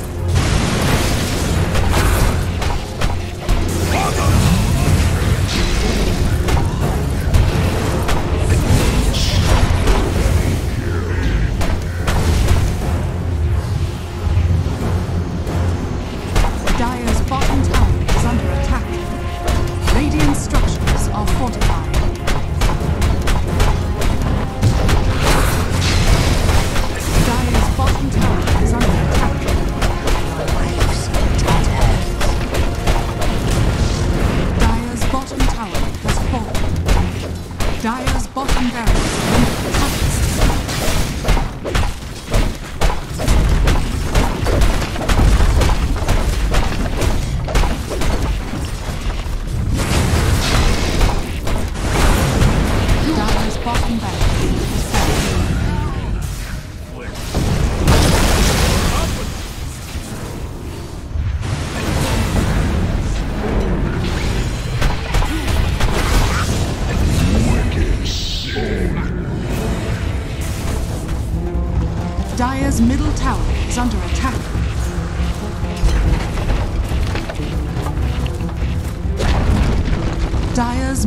Dire's bottom tower is under attack. Radiant structures are fortified. Dire's bottom barracks under attack. Dire's bottom barracks is Dire's middle tower is under attack. Dire's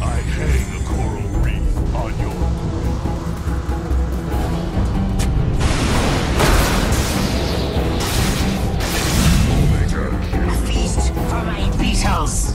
I hang a coral reef on your... Beetles!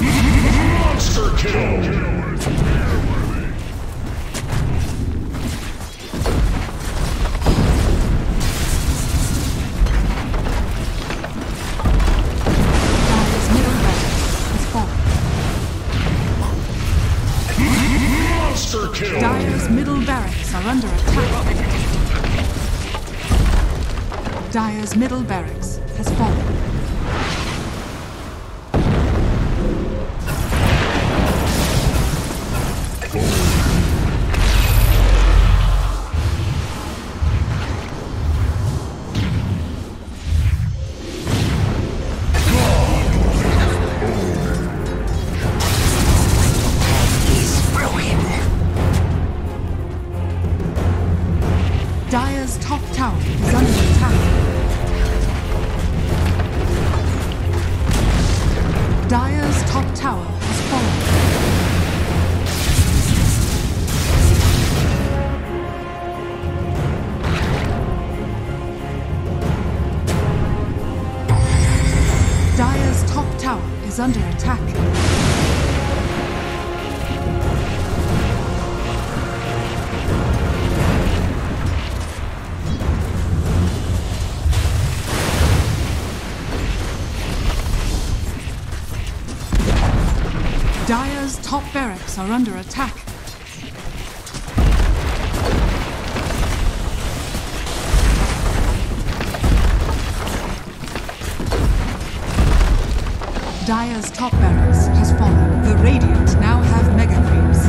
Monster kill! Dire's middle barracks are under attack. Dire's middle barracks has fallen. Under attack. Dire's top barracks are under attack. Dire's top barracks has fallen. The Radiant now have mega creeps.